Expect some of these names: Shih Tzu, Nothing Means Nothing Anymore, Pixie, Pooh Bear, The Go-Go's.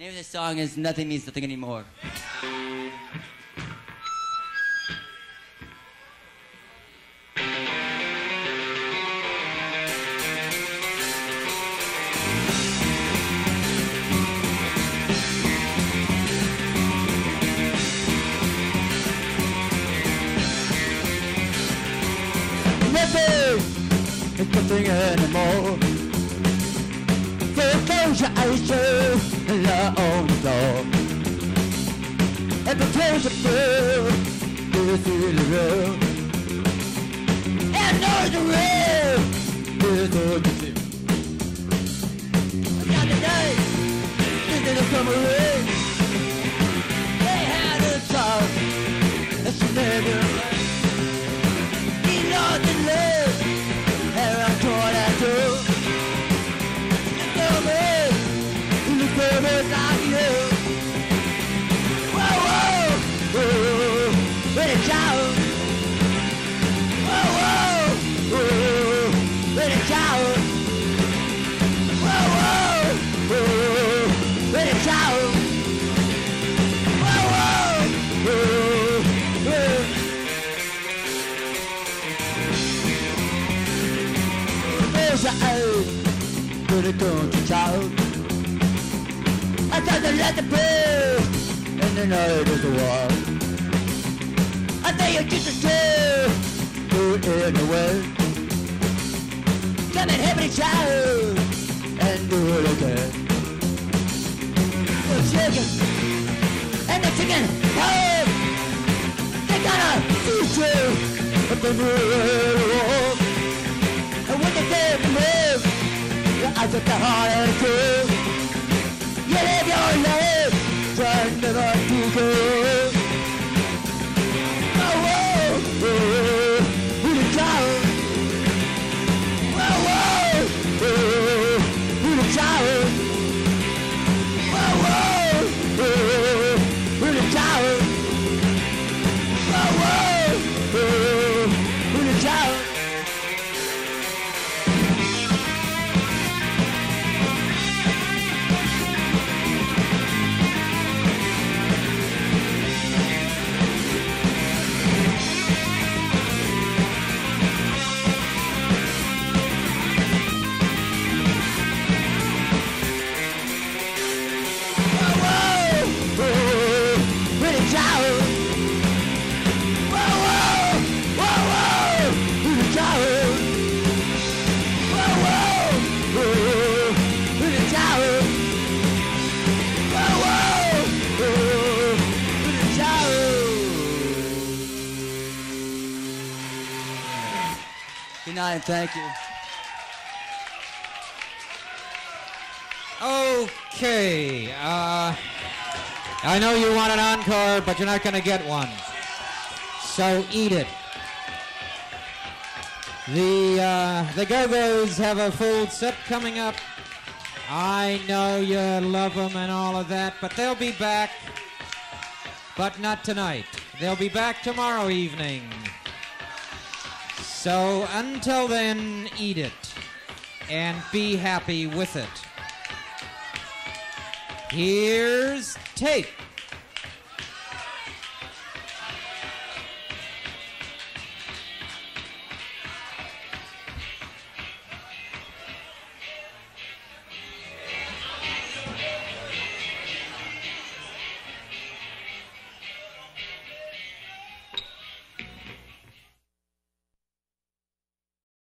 The name of this song is Nothing Means Nothing Anymore. Nothing means nothing anymore. Close your eyes, just lie on the floor. And close your foot, do you see the road? And know the road, do you know the sea? I got the day, this is the summer rain. They had a song, and she never left. He knows the love, and I'm torn at two. I thought they let the bird and the night is the wall. I thought you just a tale, do it anyway. Come and help me child and do it again. The chicken and the chicken home. They gotta eat you up the wall. And when they dare to live, I took the heart and the truth. You live your life, trying never to go. Oh, who the child? Oh, who the child? Oh, who the child? Oh, who the child? Good night, thank you. Okay. I know you want an encore, but you're not going to get one. So eat it. The Go-Go's have a full set coming up. I know you love them and all of that, but they'll be back. But not tonight. They'll be back tomorrow evening. So until then, eat it and be happy with it. Here's Tape.